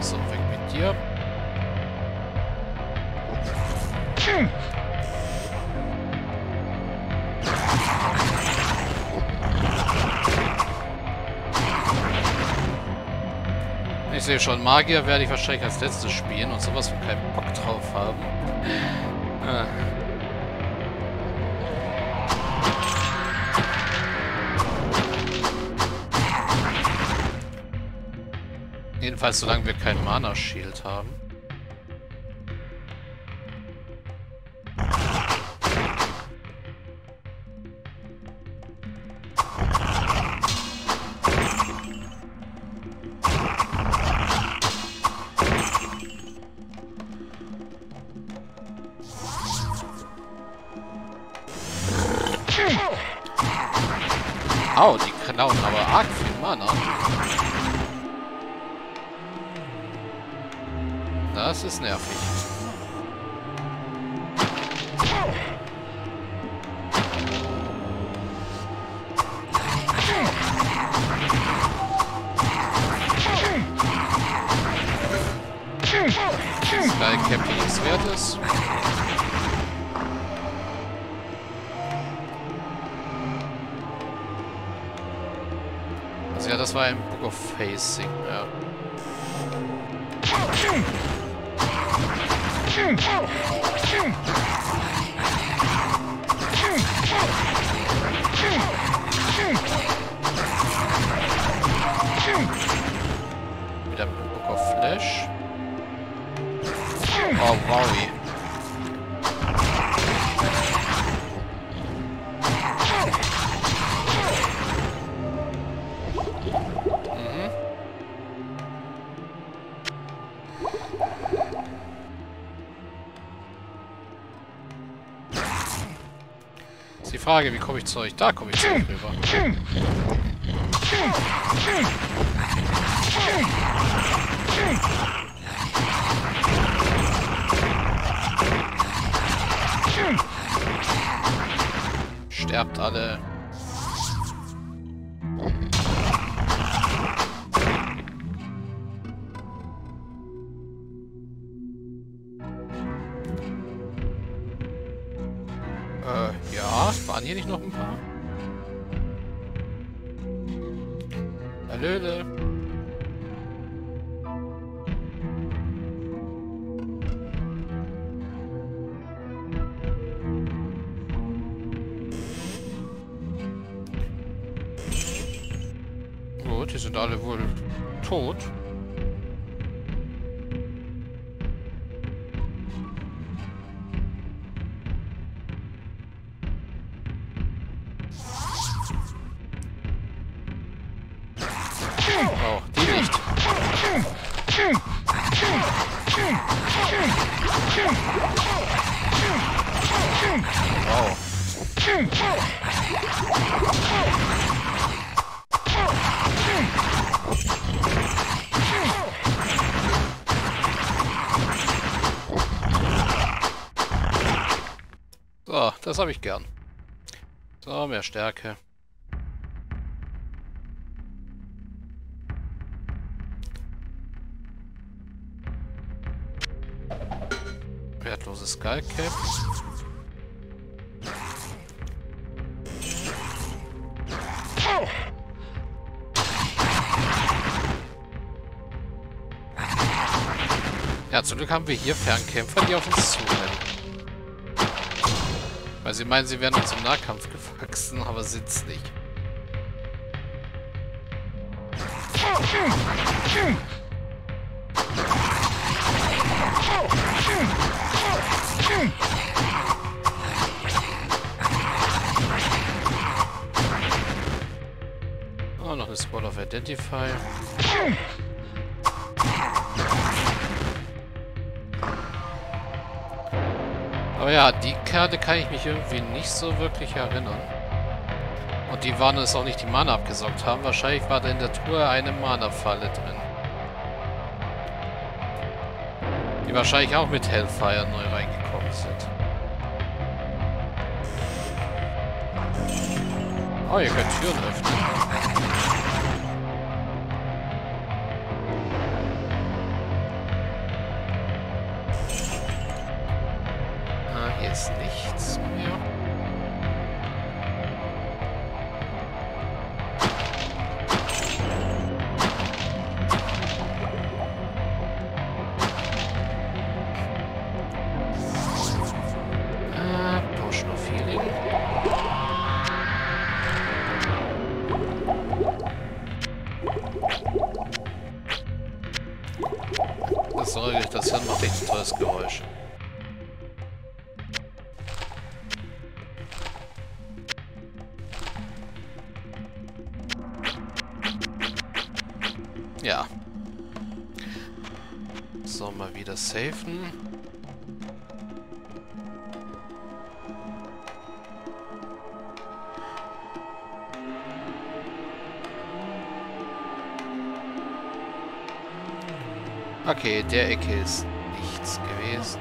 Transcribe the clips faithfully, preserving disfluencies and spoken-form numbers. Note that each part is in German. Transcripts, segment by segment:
So, weg mit dir. Ich sehe schon, Magier werde ich wahrscheinlich als letztes spielen und sowas von keinen Bock drauf haben. Ah. Jedenfalls solange wir kein Mana-Shield haben. Au, oh, die klauen aber arg viel Mana. Das ist nervig. Skycamp nichts Wertes. Also ja, das war ein Book of Facing, ja. Wieder mit Book of Flash. Oh, wow. Die Frage, wie komme ich zu euch? Da komme ich zu euch rüber. Sterbt alle. Ja, waren hier nicht noch ein paar? Hallöle. Gut, die sind alle wohl tot. Oh, die nicht. Wow. So, das habe ich gern. So, mehr Stärke. Wertlose Skycap. Ja, zum Glück haben wir hier Fernkämpfer, die auf uns zurennen. Weil sie meinen, sie wären uns im Nahkampf gewachsen, aber sind's nicht. Oh, noch eine Scroll of Identify. Aber ja, die Kerle kann ich mich irgendwie nicht so wirklich erinnern. Und die waren es auch nicht, die Mana abgesaugt haben. Wahrscheinlich war da in der Truhe eine Mana-Falle drin. die wahrscheinlich auch mit Hellfire neu reingekommen sind. Oh, ihr könnt Türen öffnen. Ah, hier ist nichts mehr. Das Hirn macht echt ein tolles Geräusch. Ja. So, mal wieder safen. Okay, der Ecke ist nichts gewesen.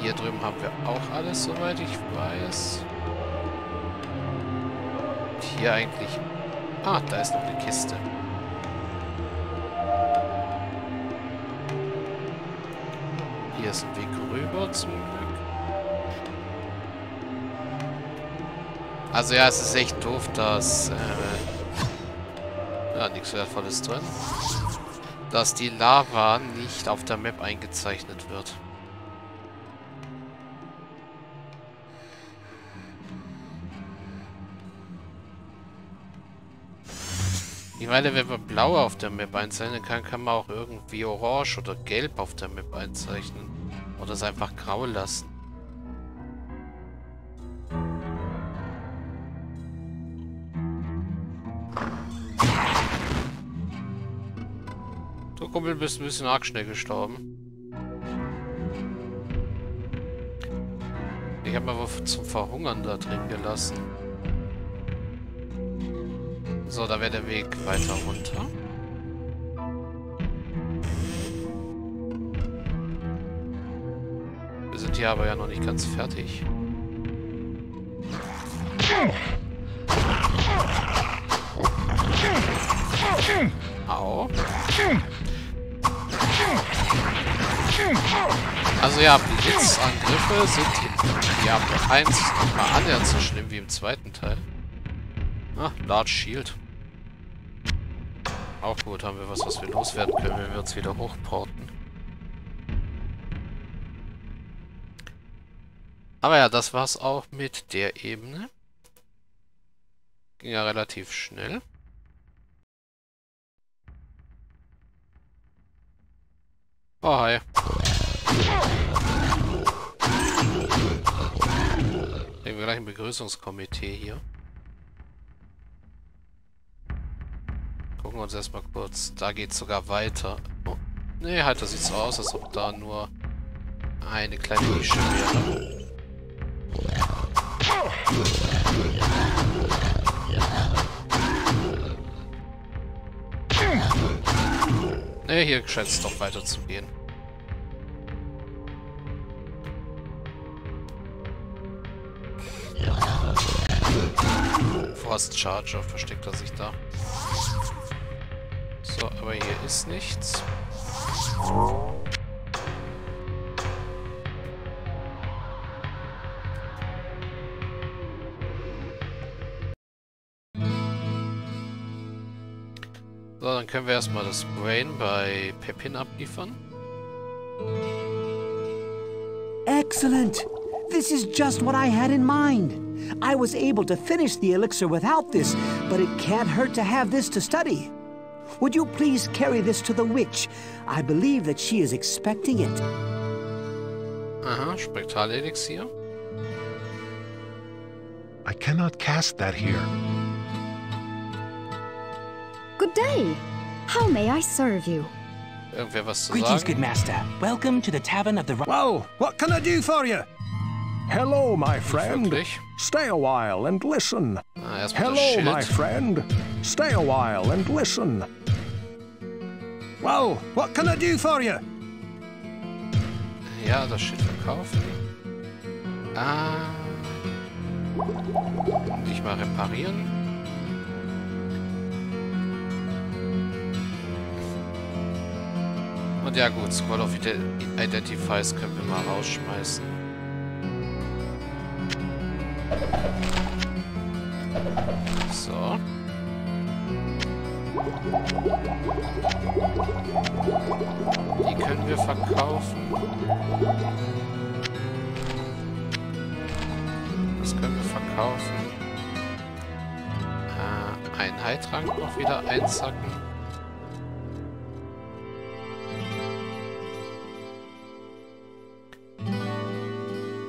Hier drüben haben wir auch alles, soweit ich weiß. Und hier eigentlich... Ah, da ist noch eine Kiste. Hier ist ein Weg rüber, zum Glück. Also ja, es ist echt doof, dass... Äh, ja, nichts Wertvolles drin. Dass die Lava nicht auf der Map eingezeichnet wird. Ich meine, wenn man blau auf der Map einzeichnen kann, kann man auch irgendwie orange oder gelb auf der Map einzeichnen. Oder es einfach grau lassen. Du Kumpel bist ein bisschen arg schnell gestorben. Ich habe aber zum Verhungern da drin gelassen. So, da wäre der Weg weiter runter. Wir sind hier aber ja noch nicht ganz fertig. Au. Also ja, Blitzangriffe sind in Diablo eins nicht mal annähernd so schlimm wie im zweiten Teil. Ah, Large Shield. Auch gut, haben wir was, was wir loswerden können, wenn wir uns wieder hochporten. Aber ja, das war's auch mit der Ebene. Ging ja relativ schnell. Oh, hi. Nehmen wir gleich ein Begrüßungskomitee hier. Gucken wir uns erstmal kurz. Da geht's sogar weiter. Oh. Nee, halt, das sieht so aus, als ob da nur eine kleine Nische wäre. Nee, hier scheint es doch weiter zu gehen. Frost Charger, versteckt er sich da. So, aber hier ist nichts. So, dann können wir erstmal das Brain bei Pepin abliefern. Excellent! This is just what I had in mind. I was able to finish the elixir without this, but it can't hurt to have this to study. Would you please carry this to the witch? I believe that she is expecting it. Aha, Spektral-Elixir. I cannot cast that here. Good day. How may I serve you? Irgendwer was zu Greetings, sagen? Good master. Welcome to the tavern of the... Well, what can I do for you? Hello, my friend. Stay a while and listen. Ah, Hello, my friend. Stay a while and listen. Well, what can I do for you? Ja, das Schild verkaufen. Ah. Ich mal reparieren. Und ja gut, Scroll of Identifies können wir mal rausschmeißen. So. Die können wir verkaufen. Das können wir verkaufen. Äh, einen Heiltrank noch wieder einsacken.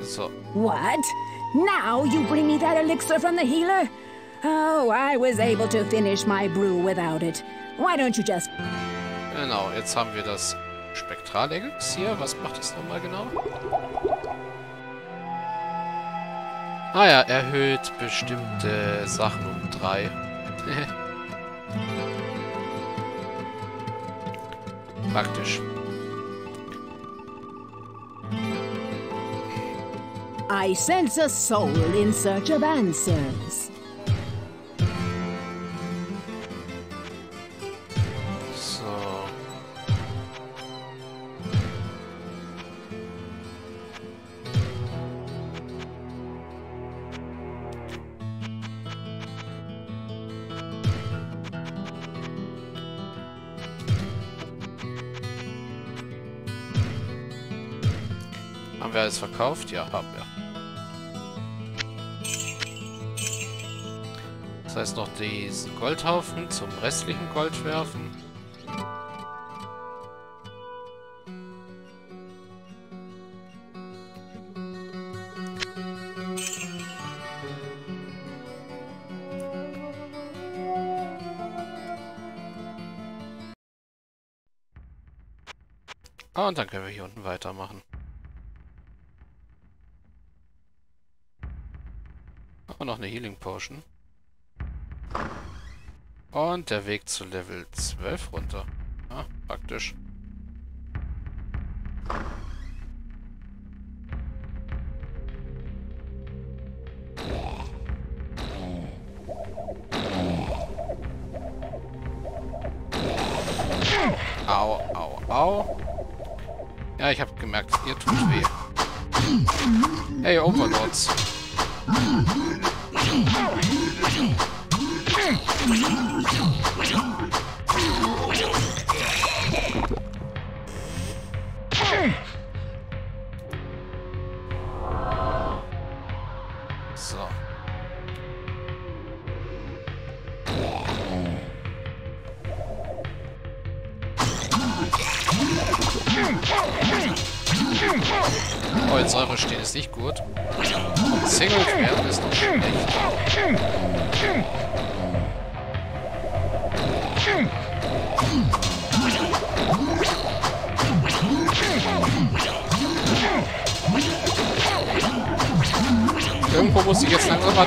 So. What? Now you bring me that elixir from the healer? Oh, I was able to finish my brew without it. Why don't you just... Genau, jetzt haben wir das Spektral-Elixir. Was macht das nochmal genau? Ah ja, erhöht bestimmte Sachen um drei. Praktisch. I sense a soul in search of answers. So. Haben wir alles verkauft? Ja, haben wir. Das heißt noch diesen Goldhaufen zum restlichen Gold werfen. Ah, und dann können wir hier unten weitermachen. Und noch eine Healing Potion. Und der Weg zu Level zwölf runter. Ah, praktisch. Au, au, au. Ja, ich habe gemerkt, ihr tut weh. Hey, Overlords. So. Oh, in Säure stehen ist nicht gut. Und Single werden ist noch schlecht. Irgendwo muss ich jetzt langsam mal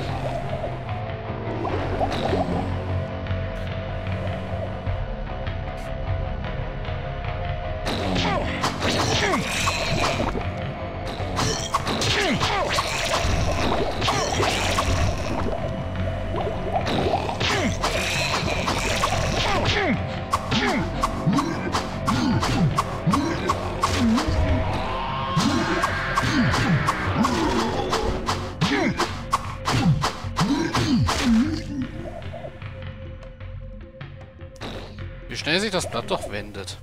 Wie schnell sich das Blatt doch wendet.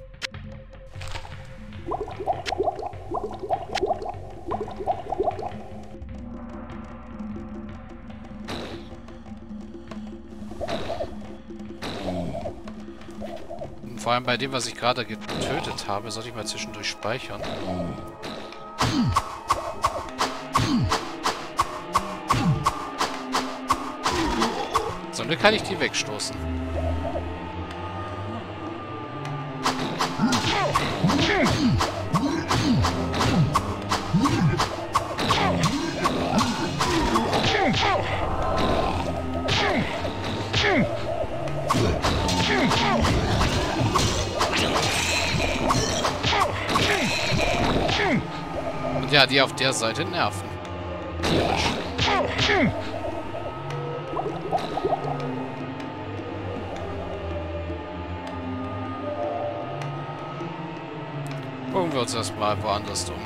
Und vor allem bei dem, was ich gerade getötet habe, sollte ich mal zwischendurch speichern. So, dann kann ich die wegstoßen. Und ja, die auf der Seite nerven. Gucken wir uns das mal woanders um.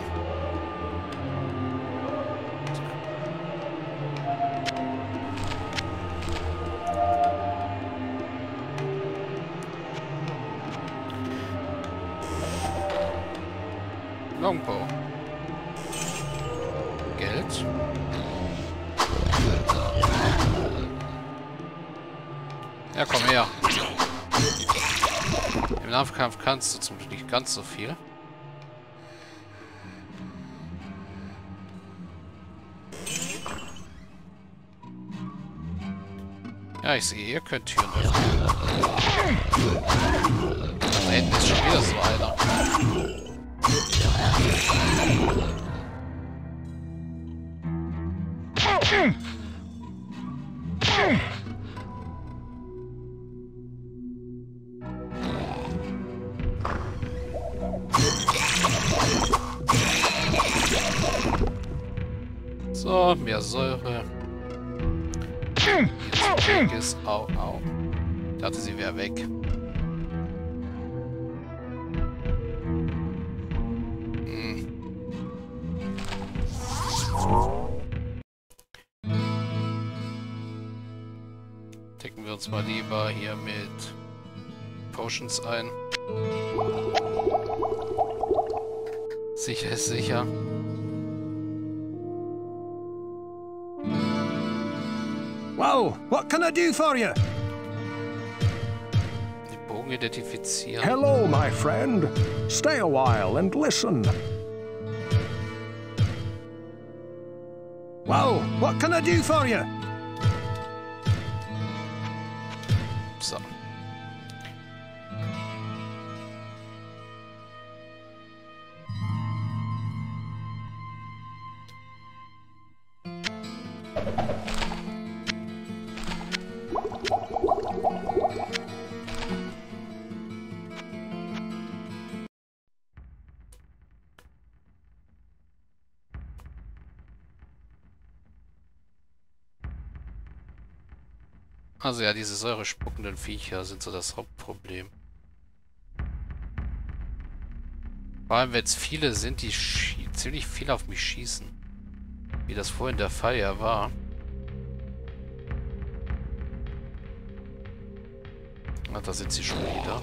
Longbow. Geld. Ja, komm her. Im Nahkampf kannst du zum Glück nicht ganz so viel. Ja, ich sehe, ihr könnt Türen öffnen. Da hinten ist schon wieder so einer. So, mehr Säure. Ist. Au, au. Ich dachte, sie wäre weg. Hm. Decken wir uns mal lieber hier mit Potions ein. Sicher ist sicher. Wow, what can I do for you? Den Bogen identifizieren. Hello, my friend. Stay a while and listen. Wow, what can I do for you? So. Also ja, diese säurespuckenden Viecher sind so das Hauptproblem. Vor allem, wenn es viele sind, die ziemlich viel auf mich schießen. Wie das vorhin der Fall ja war. Na, da sind sie schon wieder.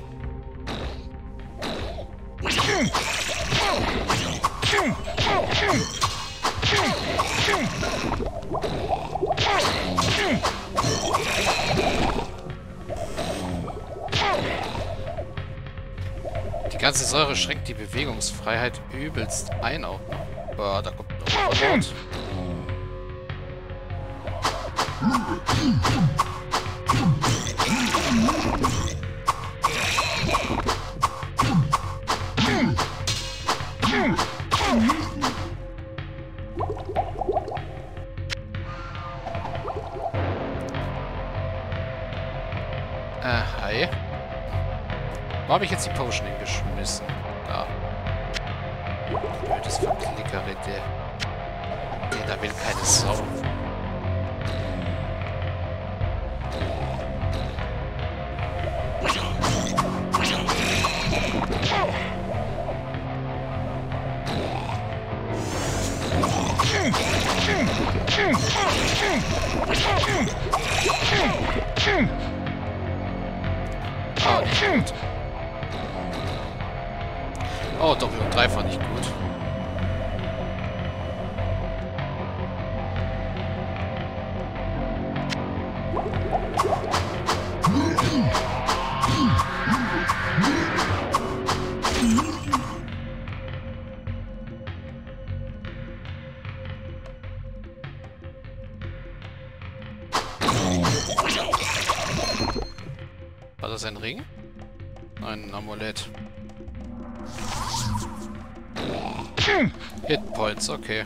Die ganze Säure schränkt die Bewegungsfreiheit übelst ein auch noch. Boah, da kommt noch ein Rot. Wo habe ich jetzt die Potion hingeschmissen? Da. Blödes Verklickere, der. Nee, da will keine Sau. Oh, nicht gut. Oh, Doppel und Dreifach nicht gut. War das ein Ring? Nein, ein Amulett. Hitpoints, okay.